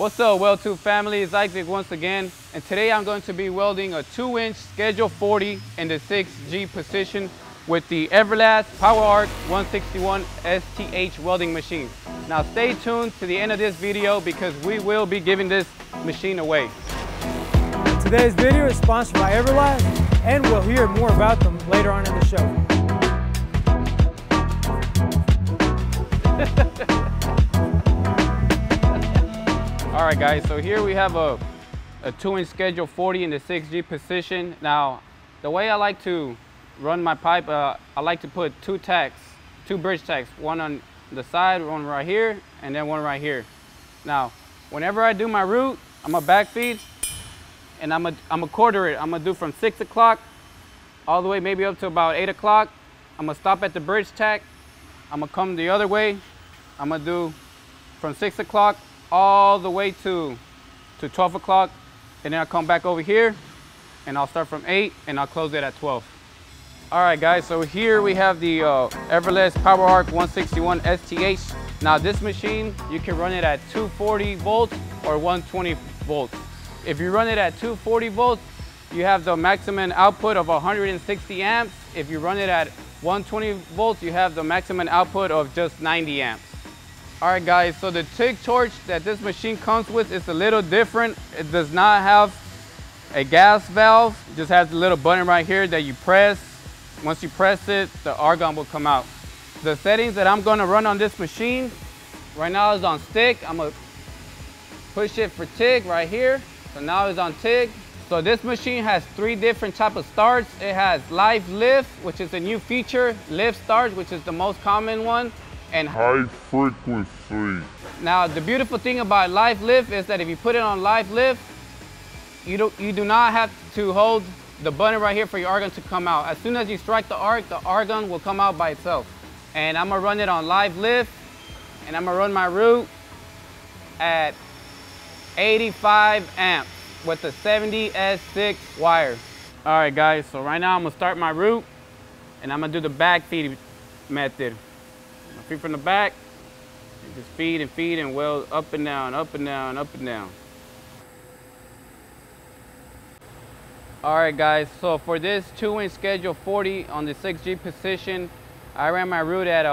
What's up, WeldTube family? It's Isaac once again, and today I'm going to be welding a 2-inch Schedule 40 in the 6G position with the Everlast PowerArc 161STH welding machine. Now stay tuned to the end of this video because we will be giving this machine away. Today's video is sponsored by Everlast, and we'll hear more about them later on in the show. All right guys, so here we have a 2-inch Schedule 40 in the 6G position. Now, the way I like to run my pipe, I like to put two bridge tacks, one on the side, one right here, and then one right here. Now, whenever I do my root, I'm gonna back feed, and I'm gonna quarter it. I'm gonna do from 6 o'clock all the way maybe up to about 8 o'clock. I'm gonna stop at the bridge tack. I'm gonna come the other way. I'm gonna do from 6 o'clock all the way to 12 o'clock, and then I'll come back over here, and I'll start from 8, and I'll close it at 12. All right guys, so here we have the Everlast PowerArc 161STH. Now this machine, you can run it at 240 volts or 120 volts. If you run it at 240 volts, you have the maximum output of 160 amps. If you run it at 120 volts, you have the maximum output of just 90 amps. All right guys, so the TIG torch that this machine comes with is a little different. It does not have a gas valve, it just has a little button right here that you press. Once you press it, the argon will come out. The settings that I'm gonna run on this machine right now is on stick. I'm gonna push it for TIG right here. So now it's on TIG. So this machine has 3 different types of starts. It has live lift, which is a new feature, live start, which is the most common one, and high frequency. Now the beautiful thing about live lift is that if you put it on live lift, you do not have to hold the button right here for your argon to come out. As soon as you strike the arc, the argon will come out by itself. And I'm gonna run it on live lift, and I'm gonna run my root at 85 amps with the 70S6 wire. All right guys, so right now I'm gonna start my root, and I'm gonna do the back feed method. I'm gonna feed from the back, and just feed and weld up and down, up and down, up and down. All right guys, so for this 2-inch Schedule 40 on the 6G position, I ran my root at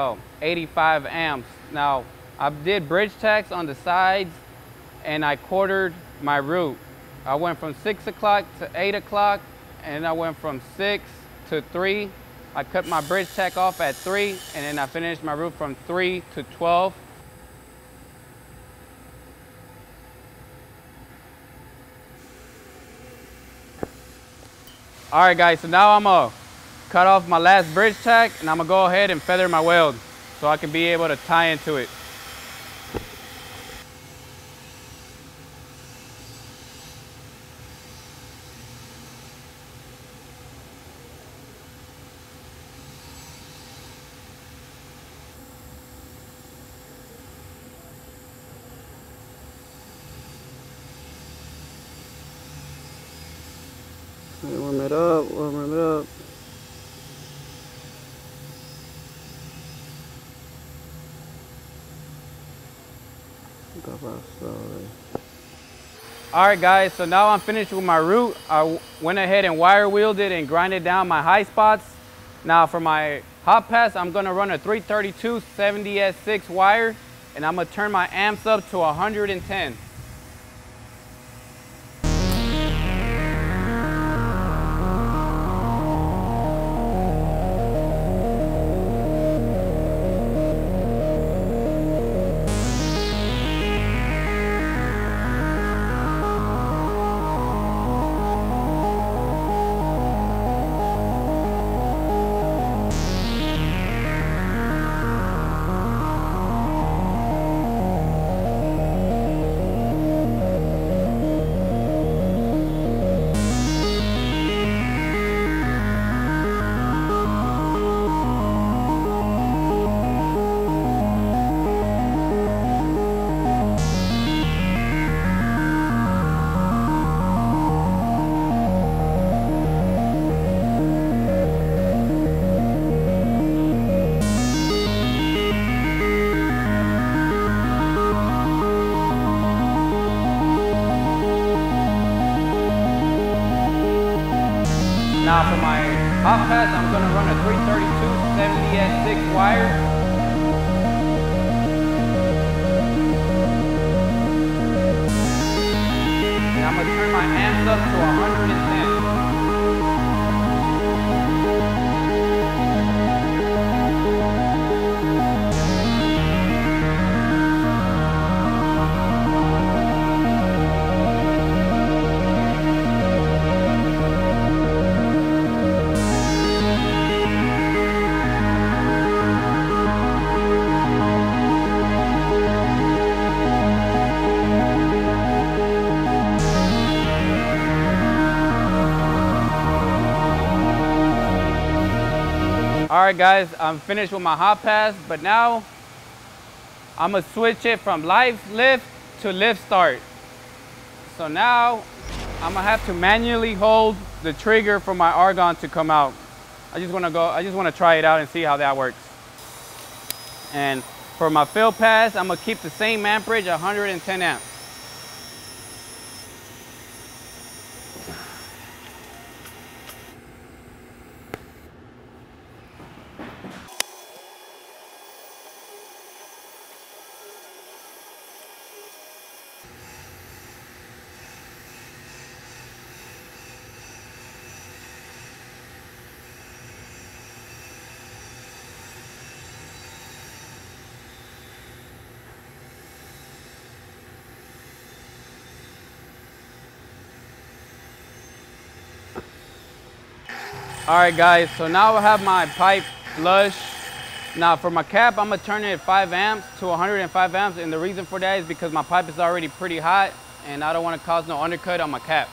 85 amps. Now, I did bridge tacks on the sides, and I quartered my root. I went from 6 o'clock to 8 o'clock, and I went from 6 to 3. I cut my bridge tack off at 3, and then I finished my root from 3 to 12. All right guys, so now I'm gonna cut off my last bridge tack, and I'm gonna go ahead and feather my weld so I can be able to tie into it. Warm it up, warm it up. Alright guys, so now I'm finished with my root. I went ahead and wire wheeled it and grinded down my high spots. Now for my hot pass, I'm going to run a 332 70S6 wire, and I'm going to turn my amps up to 110. Now for my hot pass, I'm going to run a 332 70S6 wire. I'm going to turn my amps up to 110. All right, guys, I'm finished with my hot pass, but now I'm gonna switch it from live lift to lift start. So now I'm gonna have to manually hold the trigger for my Argon to come out. I just wanna try it out and see how that works. And for my fill pass, I'm gonna keep the same amperage, 110 amps. All right, guys, so now I have my pipe flush. Now for my cap, I'm gonna turn it 5 amps to 105 amps, and the reason for that is because my pipe is already pretty hot and I don't wanna cause no undercut on my cap.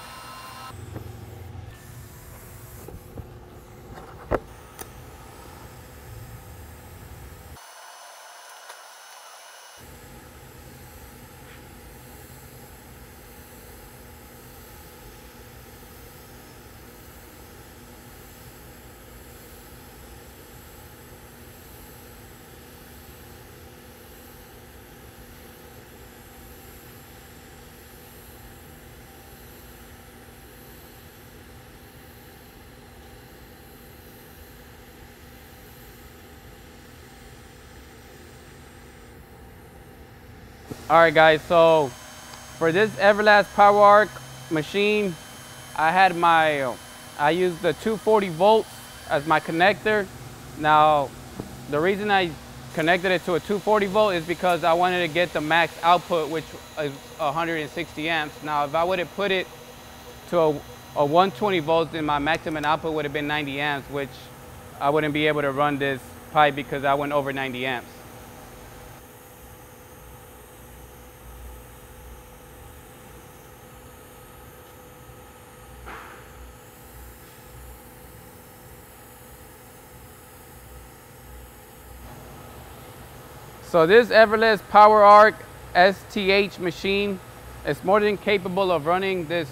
All right, guys, so for this Everlast PowerArc machine, I used the 240 volts as my connector. Now, the reason I connected it to a 240 volt is because I wanted to get the max output, which is 160 amps. Now, if I would have put it to a 120 volts, then my maximum output would have been 90 amps, which I wouldn't be able to run this pipe because I went over 90 amps. So this Everlast PowerArc STH machine is more than capable of running this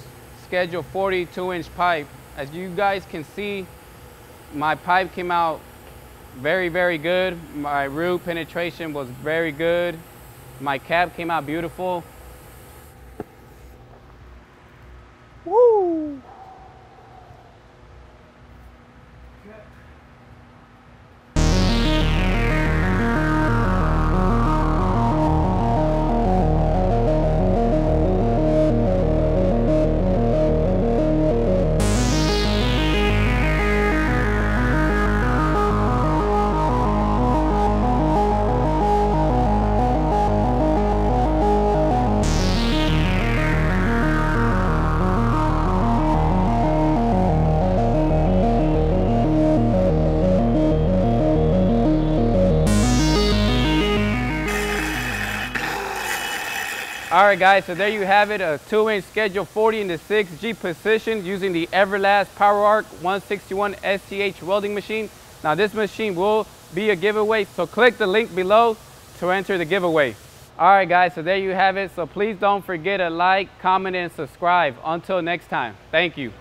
schedule 42-inch pipe. As you guys can see, my pipe came out very, very good. My root penetration was very good. My cap came out beautiful. Woo! All right, guys, so there you have it, a 2-inch schedule 40 in the 6G position using the Everlast PowerArc 161STH welding machine. Now this machine will be a giveaway, so click the link below to enter the giveaway. All right, guys, so there you have it. So please don't forget to like, comment, and subscribe. Until next time, thank you.